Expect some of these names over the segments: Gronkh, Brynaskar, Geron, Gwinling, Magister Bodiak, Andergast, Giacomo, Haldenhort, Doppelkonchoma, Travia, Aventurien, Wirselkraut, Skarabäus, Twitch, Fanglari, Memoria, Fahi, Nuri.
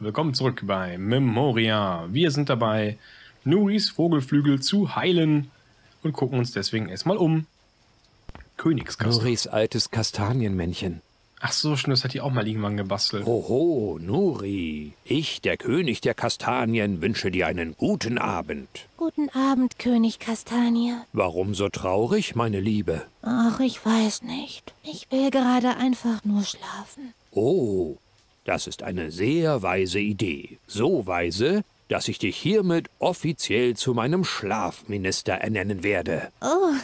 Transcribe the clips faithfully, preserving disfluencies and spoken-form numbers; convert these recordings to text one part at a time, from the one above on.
Willkommen zurück bei Memoria. Wir sind dabei, Nuris Vogelflügel zu heilen und gucken uns deswegen erstmal um. Königskastanie. Nuris altes Kastanienmännchen. Ach so, schon, das hat die auch mal irgendwann gebastelt. Hoho, Nuri. Ich, der König der Kastanien, wünsche dir einen guten Abend. Guten Abend, König Kastanie. Warum so traurig, meine Liebe? Ach, ich weiß nicht. Ich will gerade einfach nur schlafen. Oh, das ist eine sehr weise Idee. So weise, dass ich dich hiermit offiziell zu meinem Schlafminister ernennen werde. Oh,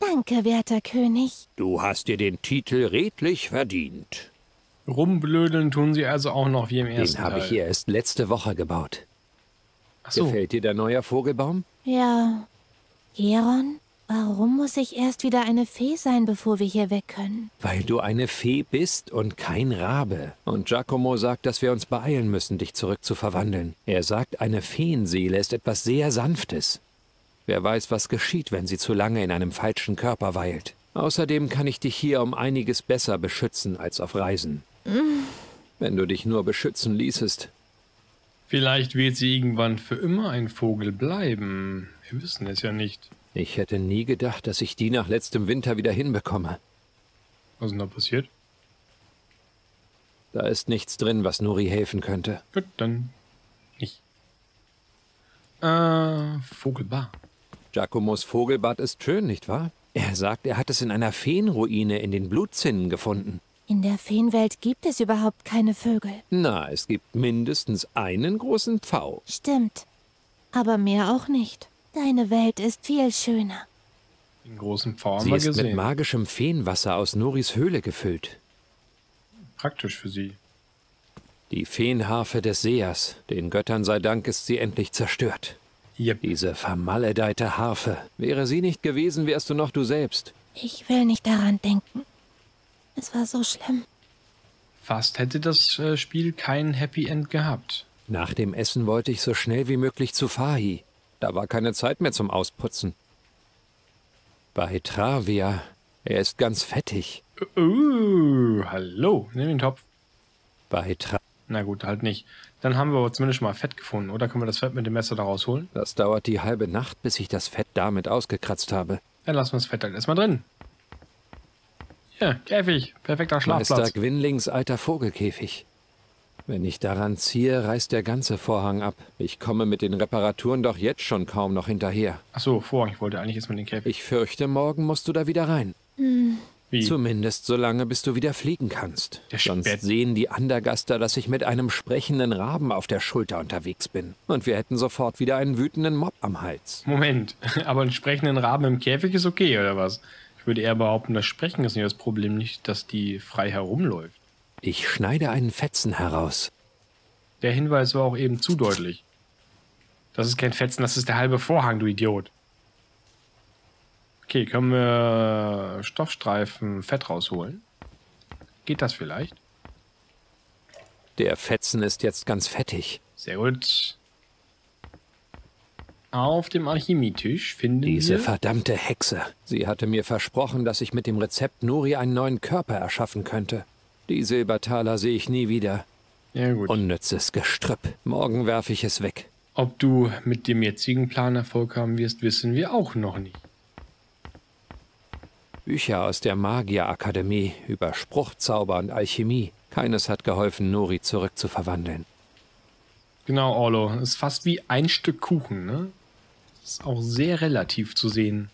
danke, werter König. Du hast dir den Titel redlich verdient. Rumblödeln tun sie also auch noch wie im ersten Teil. Den habe ich hier erst letzte Woche gebaut. Ach so. Gefällt dir der neue Vogelbaum? Ja. Geron? Warum muss ich erst wieder eine Fee sein, bevor wir hier weg können? Weil du eine Fee bist und kein Rabe. Und Giacomo sagt, dass wir uns beeilen müssen, dich zurückzuverwandeln. Er sagt, eine Feenseele ist etwas sehr Sanftes. Wer weiß, was geschieht, wenn sie zu lange in einem falschen Körper weilt. Außerdem kann ich dich hier um einiges besser beschützen als auf Reisen. Mm. Wenn du dich nur beschützen ließest. Vielleicht wird sie irgendwann für immer ein Vogel bleiben. Wir wissen es ja nicht. Ich hätte nie gedacht, dass ich die nach letztem Winter wieder hinbekomme. Was ist denn da passiert? Da ist nichts drin, was Nuri helfen könnte. Gut, dann nicht. Äh, Vogelbar. Giacomos Vogelbad ist schön, nicht wahr? Er sagt, er hat es in einer Feenruine in den Blutzinnen gefunden. In der Feenwelt gibt es überhaupt keine Vögel. Na, es gibt mindestens einen großen Pfau. Stimmt, aber mehr auch nicht. Deine Welt ist viel schöner. Den großen Pfau haben wir gesehen. Sie ist mit magischem Feenwasser aus Nuris Höhle gefüllt. Praktisch für sie. Die Feenharfe des Seers. Den Göttern sei Dank ist sie endlich zerstört. Yep. Diese vermaledeite Harfe. Wäre sie nicht gewesen, wärst du noch du selbst. Ich will nicht daran denken. Es war so schlimm. Fast hätte das Spiel kein Happy End gehabt. Nach dem Essen wollte ich so schnell wie möglich zu Fahi. Da war keine Zeit mehr zum Ausputzen. Bei Travia, er ist ganz fettig. Uh, hallo, nimm den Topf. Bei Tra... Na gut, halt nicht. Dann haben wir zumindest mal Fett gefunden, oder? Können wir das Fett mit dem Messer da rausholen? Das dauert die halbe Nacht, bis ich das Fett damit ausgekratzt habe. Dann lassen wir das Fett halt erstmal drin. Ja, Käfig, perfekter Schlafplatz. Meister Gwinlings alter Vogelkäfig. Wenn ich daran ziehe, reißt der ganze Vorhang ab. Ich komme mit den Reparaturen doch jetzt schon kaum noch hinterher. Ach so, Vorhang. Ich wollte eigentlich jetzt mit den Käfig. Ich fürchte, morgen musst du da wieder rein. Hm. Wie? Zumindest so lange, bis du wieder fliegen kannst. Der Sonst Spät. sehen die Andergaster, dass ich mit einem sprechenden Raben auf der Schulter unterwegs bin. Und wir hätten sofort wieder einen wütenden Mob am Hals. Moment, aber einen sprechenden Raben im Käfig ist okay, oder was? Ich würde eher behaupten, das Sprechen ist nicht das Problem, nicht, dass die frei herumläuft. Ich schneide einen Fetzen heraus. Der Hinweis war auch eben zu deutlich. Das ist kein Fetzen, das ist der halbe Vorhang, du Idiot. Okay, können wir Stoffstreifen Fett rausholen? Geht das vielleicht? Der Fetzen ist jetzt ganz fettig. Sehr gut. Auf dem Alchemietisch finden wir... Diese verdammte Hexe. Sie hatte mir versprochen, dass ich mit dem Rezept Nuri einen neuen Körper erschaffen könnte. Die Silbertaler sehe ich nie wieder. Ja, gut. Unnützes Gestrüpp. Morgen werfe ich es weg. Ob du mit dem jetzigen Plan Erfolg haben wirst, wissen wir auch noch nicht. Bücher aus der Magierakademie über Spruchzauber und Alchemie. Keines hat geholfen, Nuri zurückzuverwandeln. Genau, Orlo. Ist fast wie ein Stück Kuchen, ne? Ist auch sehr relativ zu sehen.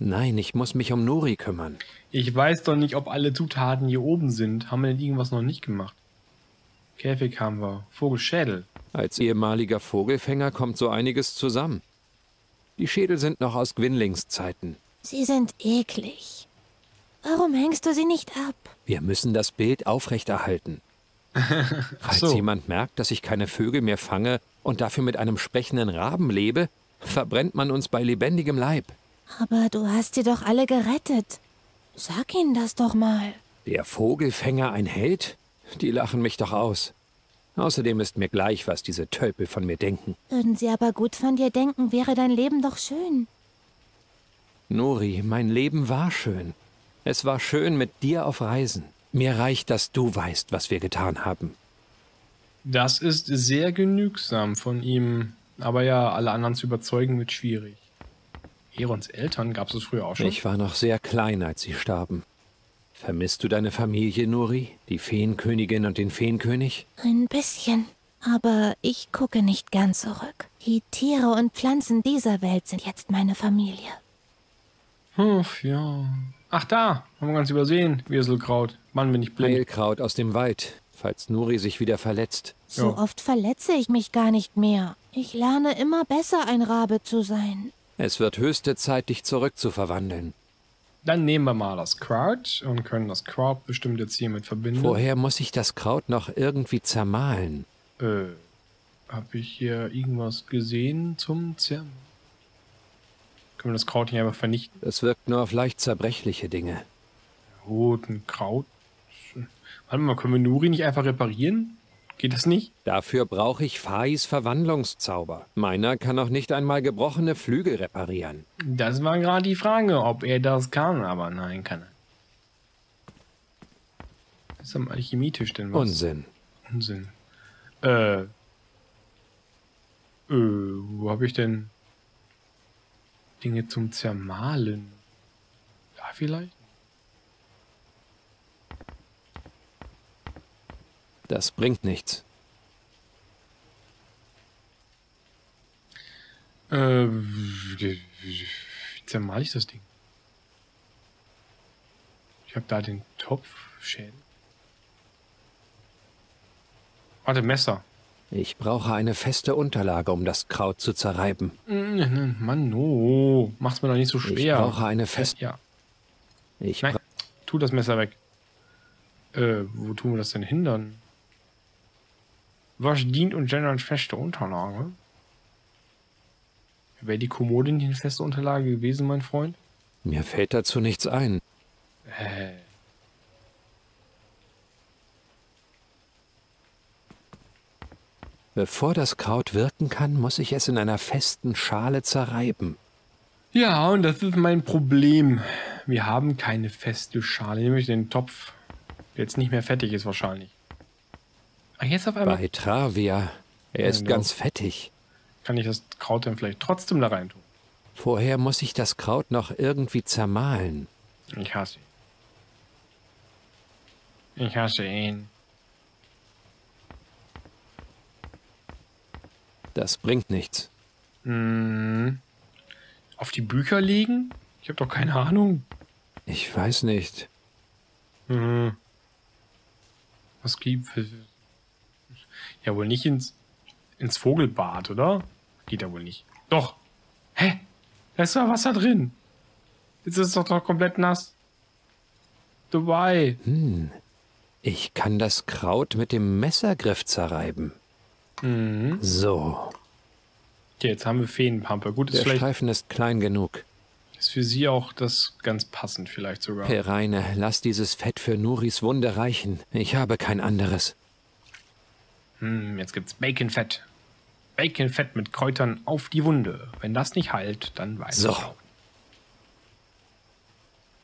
Nein, ich muss mich um Nuri kümmern. Ich weiß doch nicht, ob alle Zutaten hier oben sind. Haben wir denn irgendwas noch nicht gemacht? Käfig haben wir. Vogelschädel. Als ehemaliger Vogelfänger kommt so einiges zusammen. Die Schädel sind noch aus Gwinlings Zeiten. Sie sind eklig. Warum hängst du sie nicht ab? Wir müssen das Bild aufrechterhalten. Falls so. jemand merkt, dass ich keine Vögel mehr fange und dafür mit einem sprechenden Raben lebe, verbrennt man uns bei lebendigem Leib. Aber du hast sie doch alle gerettet. Sag ihnen das doch mal. Der Vogelfänger ein Held? Die lachen mich doch aus. Außerdem ist mir gleich, was diese Tölpel von mir denken. Würden sie aber gut von dir denken, wäre dein Leben doch schön. Nuri, mein Leben war schön. Es war schön mit dir auf Reisen. Mir reicht, dass du weißt, was wir getan haben. Das ist sehr genügsam von ihm. Aber ja, alle anderen zu überzeugen wird schwierig. Gerons Eltern gab es früher auch schon. Ich war noch sehr klein, als sie starben. Vermisst du deine Familie, Nuri? Die Feenkönigin und den Feenkönig? Ein bisschen. Aber ich gucke nicht gern zurück. Die Tiere und Pflanzen dieser Welt sind jetzt meine Familie. Uff, ja. Ach da, haben wir ganz übersehen, Wirselkraut. Mann, bin ich blind. Heilkraut aus dem Wald, falls Nuri sich wieder verletzt. So ja. Oft verletze ich mich gar nicht mehr. Ich lerne immer besser, ein Rabe zu sein. Es wird höchste Zeit, dich zurückzuverwandeln. Dann nehmen wir mal das Kraut und können das Kraut bestimmt jetzt hiermit verbinden. Vorher muss ich das Kraut noch irgendwie zermahlen. Äh, habe ich hier irgendwas gesehen zum Zermahlen? Können wir das Kraut nicht einfach vernichten? Das wirkt nur auf leicht zerbrechliche Dinge. Roten Kraut. Warte mal, können wir Nuri nicht einfach reparieren? Geht das nicht? Dafür brauche ich Fahis Verwandlungszauber. Meiner kann auch nicht einmal gebrochene Flügel reparieren. Das war gerade die Frage, ob er das kann, aber nein, kann er. Was ist am Alchemietisch denn was? Unsinn. Unsinn. Äh. Äh, wo habe ich denn Dinge zum Zermahlen? Da vielleicht? Das bringt nichts. Äh, wie zermal ich das Ding? Ich habe da den Topfschädel. Warte, Messer. Ich brauche eine feste Unterlage, um das Kraut zu zerreiben. Mann, no. Mach's mir doch nicht so schwer. Ich brauche eine feste... Ja. Ich Nein, tu das Messer weg. Äh, wo tun wir das denn hin dann? Was dient und gendert feste Unterlage? Wäre die Kommode nicht eine feste Unterlage gewesen, mein Freund? Mir fällt dazu nichts ein. Äh. Bevor das Kraut wirken kann, muss ich es in einer festen Schale zerreiben. Ja, und das ist mein Problem. Wir haben keine feste Schale, nämlich den Topf, der jetzt nicht mehr fettig ist wahrscheinlich. Ach, jetzt auf einmal. Bei Travia. Er ja, ist doch ganz fettig. Kann ich das Kraut dann vielleicht trotzdem da rein tun? Vorher muss ich das Kraut noch irgendwie zermahlen. Ich hasse ihn. Ich hasse ihn. Das bringt nichts. Hm. Auf die Bücher legen? Ich habe doch keine Ahnung. Ich weiß nicht. Hm. Was gibt es? Ja, wohl nicht ins, ins Vogelbad, oder? Geht ja wohl nicht. Doch. Hä? Da ist doch Wasser drin. Jetzt ist es doch, doch komplett nass. Dubai. Hm. Ich kann das Kraut mit dem Messergriff zerreiben. Mhm. So. Okay, jetzt haben wir Feenpampe. Gut, ist der Streifen ist klein genug. Ist für sie auch das ganz passend vielleicht sogar. Pereine, lass dieses Fett für Nuris Wunde reichen. Ich habe kein anderes. Hm, jetzt gibt's Baconfett. Baconfett mit Kräutern auf die Wunde. Wenn das nicht heilt, dann weiß so. Ich auch.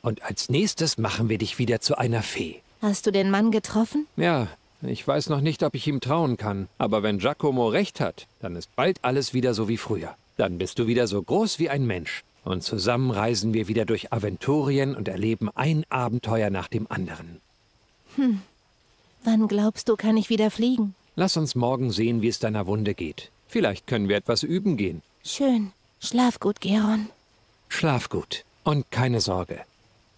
Und als nächstes machen wir dich wieder zu einer Fee. Hast du den Mann getroffen? Ja, ich weiß noch nicht, ob ich ihm trauen kann. Aber wenn Giacomo recht hat, dann ist bald alles wieder so wie früher. Dann bist du wieder so groß wie ein Mensch. Und zusammen reisen wir wieder durch Aventurien und erleben ein Abenteuer nach dem anderen. Hm. Wann glaubst du, kann ich wieder fliegen? Lass uns morgen sehen, wie es deiner Wunde geht. Vielleicht können wir etwas üben gehen. Schön. Schlaf gut, Geron. Schlaf gut. Und keine Sorge.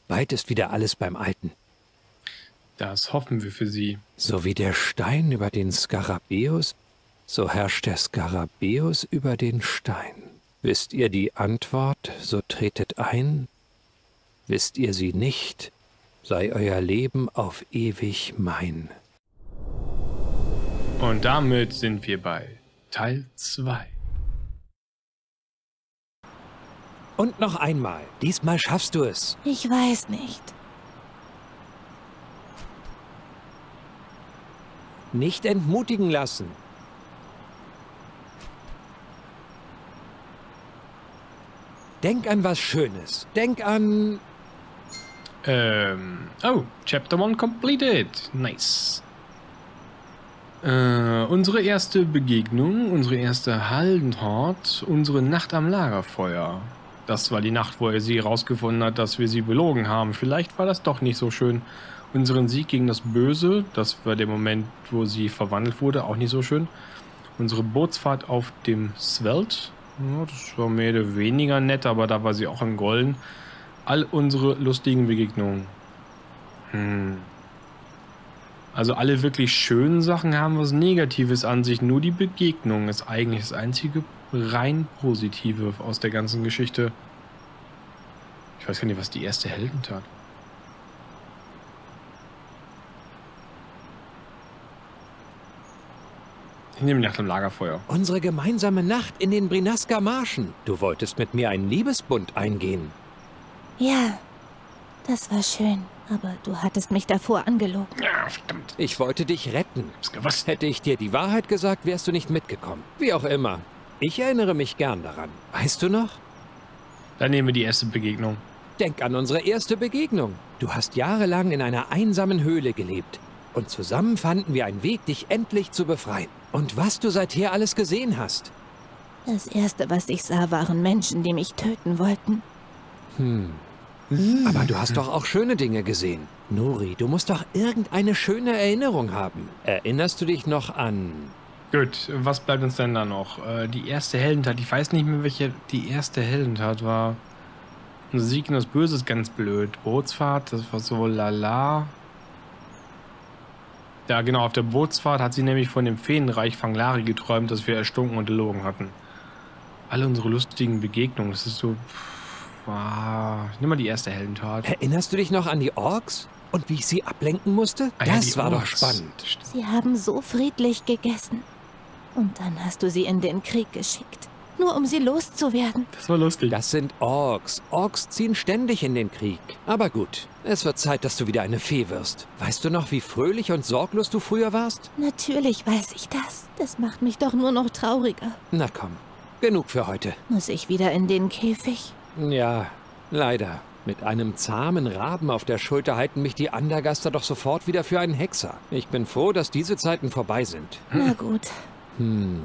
Bald ist wieder alles beim Alten. Das hoffen wir für sie. So wie der Stein über den Skarabäus, so herrscht der Skarabäus über den Stein. Wisst ihr die Antwort, so tretet ein. Wisst ihr sie nicht, sei euer Leben auf ewig mein. Und damit sind wir bei Teil zwei. Und noch einmal, diesmal schaffst du es. Ich weiß nicht. Nicht entmutigen lassen. Denk an was Schönes. Denk an... Ähm... Oh, Chapter one completed. Nice. Äh, unsere erste Begegnung, unsere erste Haldenhort, unsere Nacht am Lagerfeuer. Das war die Nacht, wo er sie herausgefunden hat, dass wir sie belogen haben. Vielleicht war das doch nicht so schön. Unseren Sieg gegen das Böse, das war der Moment, wo sie verwandelt wurde, auch nicht so schön. Unsere Bootsfahrt auf dem Svelte, ja, das war mehr oder weniger nett, aber da war sie auch im Golden. All unsere lustigen Begegnungen. Hm. Also alle wirklich schönen Sachen haben was Negatives an sich. Nur die Begegnung ist eigentlich das einzige rein Positive aus der ganzen Geschichte. Ich weiß gar nicht, was die erste Heldin tat. Ich nehme die Nacht am Lagerfeuer. Unsere gemeinsame Nacht in den Brynaskar Marschen. Du wolltest mit mir einen Liebesbund eingehen. Ja, das war schön. Aber du hattest mich davor angelogen. Ja, verdammt. Ich wollte dich retten. Ich hab's gewusst. Hätte ich dir die Wahrheit gesagt, wärst du nicht mitgekommen. Wie auch immer. Ich erinnere mich gern daran. Weißt du noch? Dann nehmen wir die erste Begegnung. Denk an unsere erste Begegnung. Du hast jahrelang in einer einsamen Höhle gelebt. Und zusammen fanden wir einen Weg, dich endlich zu befreien. Und was du seither alles gesehen hast. Das Erste, was ich sah, waren Menschen, die mich töten wollten. Hm. Aber du hast doch auch schöne Dinge gesehen. Nuri, du musst doch irgendeine schöne Erinnerung haben. Erinnerst du dich noch an... Gut, was bleibt uns denn da noch? Äh, die erste Heldentat, ich weiß nicht mehr, welche die erste Heldentat war. Ein Sieg gegen das Böse ist ganz blöd. Bootsfahrt, das war so lala. Ja genau, auf der Bootsfahrt hat sie nämlich von dem Feenreich Fanglari geträumt, das wir erstunken und gelogen hatten. Alle unsere lustigen Begegnungen, das ist so... Wow. Ich nehme mal die erste Heldentat. Erinnerst du dich noch an die Orks? Und wie ich sie ablenken musste? Ah, das ja, war Orks. Doch spannend. Sie haben so friedlich gegessen. Und dann hast du sie in den Krieg geschickt. Nur um sie loszuwerden. Das war lustig. Das sind Orks. Orks ziehen ständig in den Krieg. Aber gut, es wird Zeit, dass du wieder eine Fee wirst. Weißt du noch, wie fröhlich und sorglos du früher warst? Natürlich weiß ich das. Das macht mich doch nur noch trauriger. Na komm, genug für heute. Muss ich wieder in den Käfig? Ja, leider. Mit einem zahmen Raben auf der Schulter halten mich die Andergaster doch sofort wieder für einen Hexer. Ich bin froh, dass diese Zeiten vorbei sind. Na gut. Hm.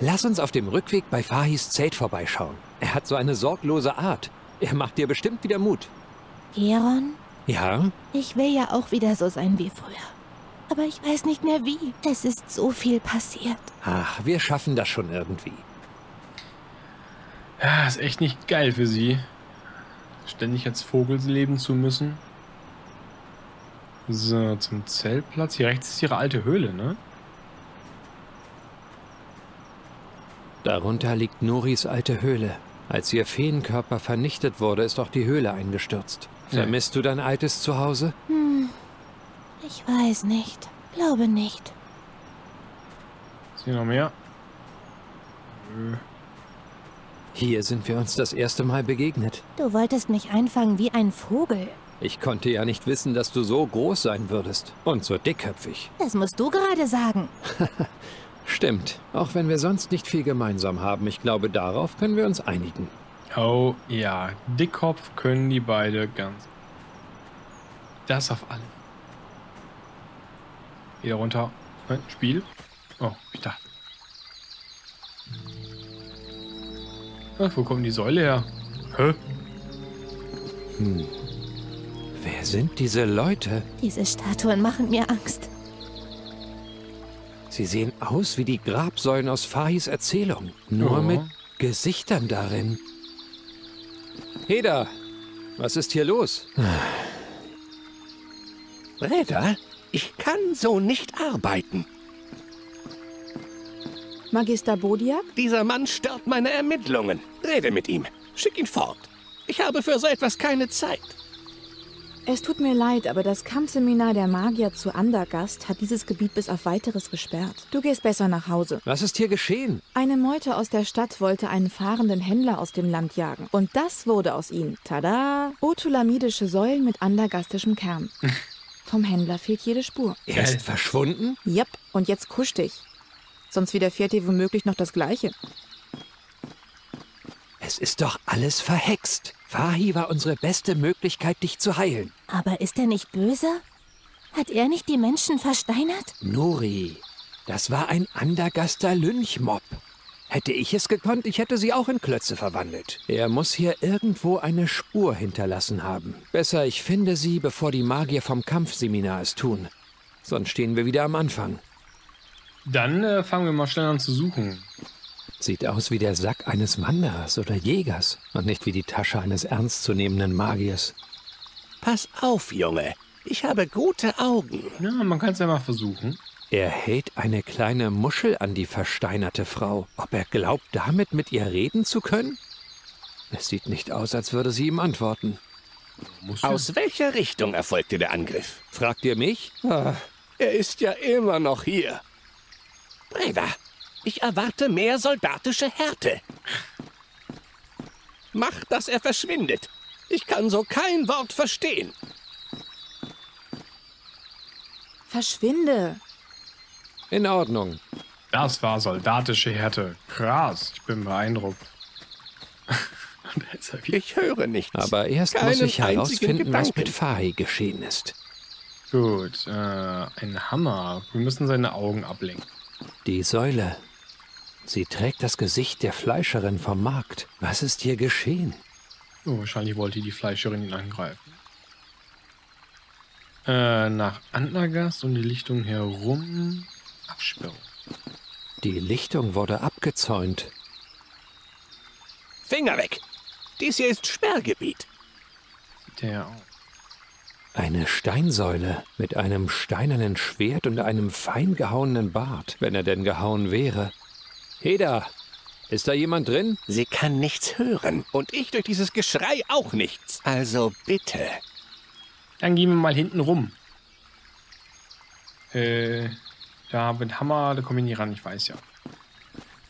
Lass uns auf dem Rückweg bei Fahis Zelt vorbeischauen. Er hat so eine sorglose Art. Er macht dir bestimmt wieder Mut. Geron? Ja? Ich will ja auch wieder so sein wie früher. Aber ich weiß nicht mehr wie. Es ist so viel passiert. Ach, wir schaffen das schon irgendwie. Ja, ist echt nicht geil für sie. Ständig als Vogel leben zu müssen. So, zum Zeltplatz. Hier rechts ist ihre alte Höhle, ne? Darunter liegt Nuris alte Höhle. Als ihr Feenkörper vernichtet wurde, ist auch die Höhle eingestürzt. Ja. Vermisst du dein altes Zuhause? Hm, ich weiß nicht. Glaube nicht. Ist hier noch mehr? Nö. Hier sind wir uns das erste Mal begegnet. Du wolltest mich einfangen wie ein Vogel. Ich konnte ja nicht wissen, dass du so groß sein würdest. Und so dickköpfig. Das musst du gerade sagen. Stimmt. Auch wenn wir sonst nicht viel gemeinsam haben. Ich glaube, darauf können wir uns einigen. Oh ja. Dickkopf können die beide ganz. Das auf alle. Wieder runter. Nein, Spiel. Oh, ich dachte. Ach, wo kommt die Säule her? Hä? Hm. Wer sind diese Leute? Diese Statuen machen mir Angst. Sie sehen aus wie die Grabsäulen aus Fahis Erzählung. Nur oh. mit Gesichtern darin. Heda, was ist hier los? Breda, ich kann so nicht arbeiten. Magister Bodiak? Dieser Mann stört meine Ermittlungen. Rede mit ihm. Schick ihn fort. Ich habe für so etwas keine Zeit. Es tut mir leid, aber das Kampfseminar der Magier zu Andergast hat dieses Gebiet bis auf Weiteres gesperrt. Du gehst besser nach Hause. Was ist hier geschehen? Eine Meute aus der Stadt wollte einen fahrenden Händler aus dem Land jagen. Und das wurde aus ihm. Tada! Otulamidische Säulen mit andergastischem Kern. Vom Händler fehlt jede Spur. Er ist verschwunden? Jep, und jetzt kusch dich. Sonst widerfährt dir womöglich noch das Gleiche. Es ist doch alles verhext. Fahi war unsere beste Möglichkeit, dich zu heilen. Aber ist er nicht böse? Hat er nicht die Menschen versteinert? Nuri, Das war ein Andergaster Lynchmob. Hätte ich es gekonnt, ich hätte sie auch in Klötze verwandelt. Er muss hier irgendwo eine Spur hinterlassen haben. Besser, ich finde sie, bevor die Magier vom Kampfseminar es tun. Sonst stehen wir wieder am Anfang. Dann äh, fangen wir mal schnell an zu suchen. Sieht aus wie der Sack eines Wanderers oder Jägers und nicht wie die Tasche eines ernstzunehmenden Magiers. Pass auf, Junge. Ich habe gute Augen. Ja, man kann es ja mal versuchen. Er hält eine kleine Muschel an die versteinerte Frau. Ob er glaubt, damit mit ihr reden zu können? Es sieht nicht aus, als würde sie ihm antworten. Muschel? Aus welcher Richtung erfolgte der Angriff? Fragt ihr mich? Ah, er ist ja immer noch hier. Breda, ich erwarte mehr soldatische Härte. Mach, dass er verschwindet. Ich kann so kein Wort verstehen. Verschwinde. In Ordnung. Das war soldatische Härte. Krass, ich bin beeindruckt. Ich höre nichts. Aber erst Keinen muss ich herausfinden, was mit Fahi geschehen ist. Gut, äh, ein Hammer. Wir müssen seine Augen ablenken. Die Säule. Sie trägt das Gesicht der Fleischerin vom Markt. Was ist hier geschehen? Oh, wahrscheinlich wollte die Fleischerin ihn angreifen. Äh, nach Andergast und die Lichtung herum. Absperrung. Die Lichtung wurde abgezäunt. Finger weg! Dies hier ist Sperrgebiet. Der auch. Eine Steinsäule mit einem steinernen Schwert und einem fein gehauenen Bart, wenn er denn gehauen wäre. Heda, ist da jemand drin? Sie kann nichts hören und ich durch dieses Geschrei auch nichts. Also bitte. Dann gehen wir mal hinten rum. Äh, da mit Hammer, da komme ich nicht ran, ich weiß ja.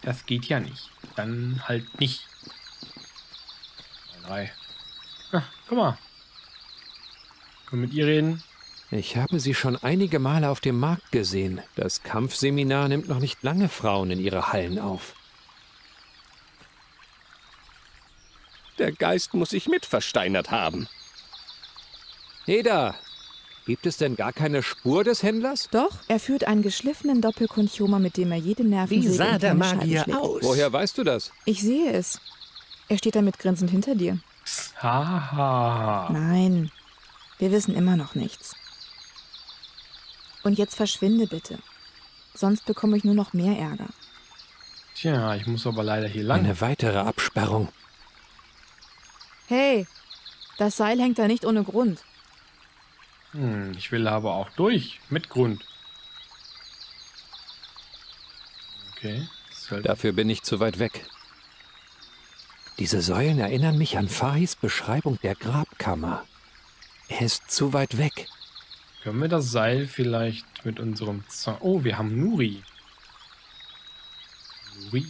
Das geht ja nicht. Dann halt nicht. Drei. Ah, guck mal. Können wir mit ihr reden? Ich habe sie schon einige Male auf dem Markt gesehen. Das Kampfseminar nimmt noch nicht lange Frauen in ihre Hallen auf. Der Geist muss sich mit versteinert haben. Heda, gibt es denn gar keine Spur des Händlers? Doch, er führt einen geschliffenen Doppelkonchoma, mit dem er jede Nervensäge in kleine Scheiben schlägt. Wie sah der Magier aus? Woher weißt du das? Ich sehe es. Er steht damit grinsend hinter dir. Haha. Nein, wir wissen immer noch nichts. Und jetzt verschwinde bitte. Sonst bekomme ich nur noch mehr Ärger. Tja, ich muss aber leider hier lang. Eine weitere Absperrung. Hey, das Seil hängt da nicht ohne Grund. Hm, ich will aber auch durch, mit Grund. Okay. Dafür bin ich zu weit weg. Diese Säulen erinnern mich an Fahis Beschreibung der Grabkammer. Er ist zu weit weg. Können wir das Seil vielleicht mit unserem Zahn... Oh, wir haben Nuri. Nuri.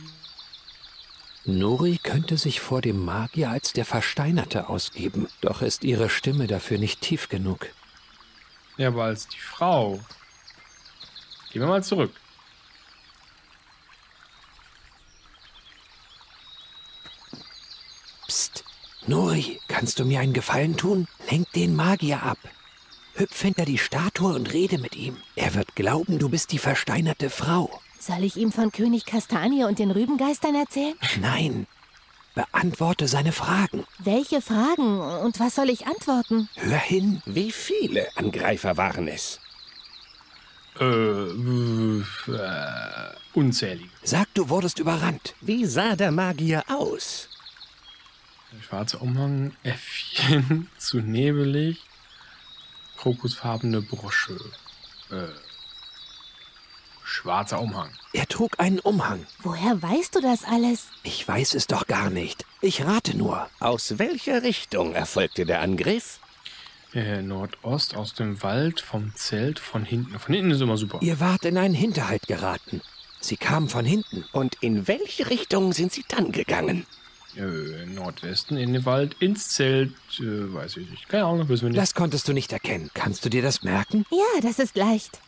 Nuri könnte sich vor dem Magier als der Versteinerte ausgeben. Doch ist ihre Stimme dafür nicht tief genug. Ja, aber als die Frau... Gehen wir mal zurück. Nuri, kannst du mir einen Gefallen tun? Lenk den Magier ab. Hüpf hinter die Statue und rede mit ihm. Er wird glauben, du bist die versteinerte Frau. Soll ich ihm von König Kastanie und den Rübengeistern erzählen? Nein. Beantworte seine Fragen. Welche Fragen? Und was soll ich antworten? Hör hin. Wie viele Angreifer waren es? Äh, äh, unzählig. Sag, du wurdest überrannt. Wie sah der Magier aus? Der schwarze Umhang, Äffchen, zu nebelig, krokusfarbene Brosche, äh, schwarzer Umhang. Er trug einen Umhang. Woher weißt du das alles? Ich weiß es doch gar nicht. Ich rate nur. Aus welcher Richtung erfolgte der Angriff? Äh, Nordost, aus dem Wald, vom Zelt, von hinten. Von hinten ist immer super. Ihr wart in einen Hinterhalt geraten. Sie kamen von hinten. Und in welche Richtung sind sie dann gegangen? Äh, Nordwesten, in den Wald, ins Zelt, äh, weiß ich nicht. Keine Ahnung, wissen wir nicht. Das konntest du nicht erkennen. Kannst du dir das merken? Ja, das ist leicht.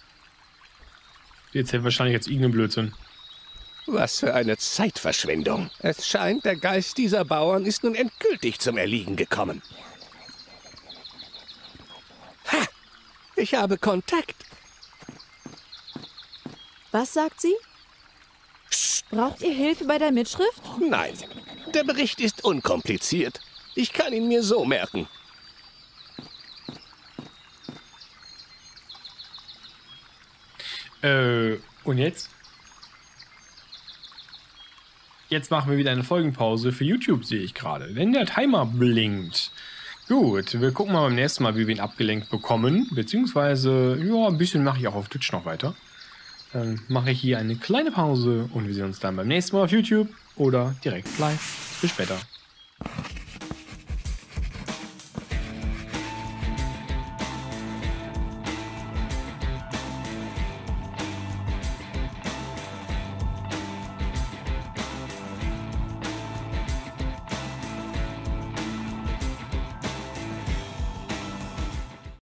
Jetzt hätte wahrscheinlich jetzt irgendeinen Blödsinn. Was für eine Zeitverschwendung. Es scheint, der Geist dieser Bauern ist nun endgültig zum Erliegen gekommen. Ha! Ich habe Kontakt. Was sagt sie? Braucht ihr Hilfe bei der Mitschrift? Nein, der Bericht ist unkompliziert. Ich kann ihn mir so merken. Äh, und jetzt? Jetzt machen wir wieder eine Folgenpause für YouTube, sehe ich gerade. Wenn der Timer blinkt. Gut, wir gucken mal beim nächsten Mal, wie wir ihn abgelenkt bekommen. Beziehungsweise, ja, ein bisschen mache ich auch auf Twitch noch weiter. Dann mache ich hier eine kleine Pause und wir sehen uns dann beim nächsten Mal auf YouTube oder direkt live. Bis später.